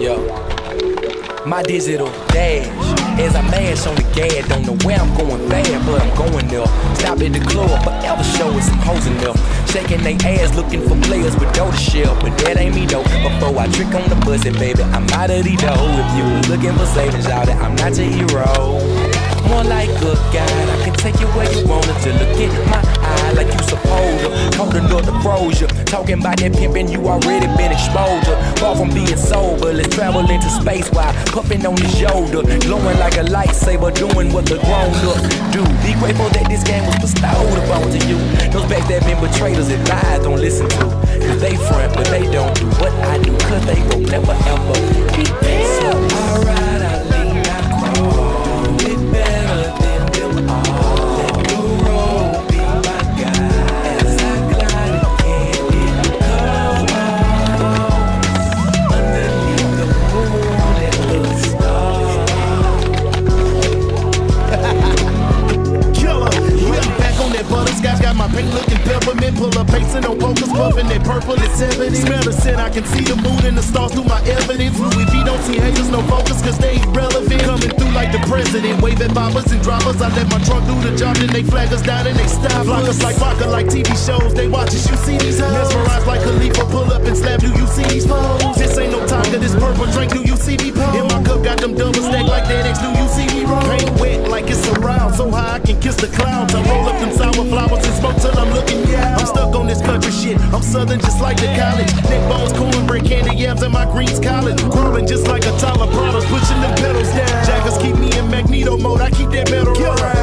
Yo, my digital dash. As I mash on the gas, don't know where I'm going bad, but I'm going there. Stop at the club, forever show us some hoes in there. Shaking they ass, looking for players with dough to shell, but that ain't me though. Before I trick on the pussy, baby, I'm out of the dough. If you were looking for savings, y'all, I'm not your hero. More like a guide, I can take you where you want it to. Look in my eye like you supposed to. Holding up the froze ya. Talking about that pimpin', you already been exposed to. Far from being sober, let's travel into space while puffin' on his shoulder. Glowing like a lightsaber, doing what the grown-up do. Be grateful that this game was bestowed upon to you. Those backstabbing betrayers and lies don't listen to. Cause they front, but they don't do what I do. Cause they will never ever be so alright, I lean, I crawl. It better than them all. I can see the mood and the stars through my evidence. Louis V don't see haters, no focus, cause they ain't relevant. Coming through like the president, waving bobbers and drivers. I let my truck do the job, then they flag us down and they stop. Block us like vodka, like TV shows. They watch us, you see these hoes. Mesmerized like Khalifa, pull up and slap, do you see these foes? This ain't no time to this purple drink, do you see me pose? In my cup, got them double stack like that X, do you see me roll? Paint wet like it's around, so high I can kiss the clouds. I roll up them sour flowers and smoke till I'm looking down. I'm stuck on this country shit, I'm southern just like the college. Nick Bones, cornbread, candy yams, and my greens collard. Crawling just like a Tyler Brothers, pushing them pedals down. Jackers keep me in magneto mode, I keep that metal right.